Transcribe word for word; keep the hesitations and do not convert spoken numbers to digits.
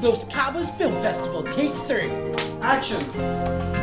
Los Cabos Film Festival, take three. Action.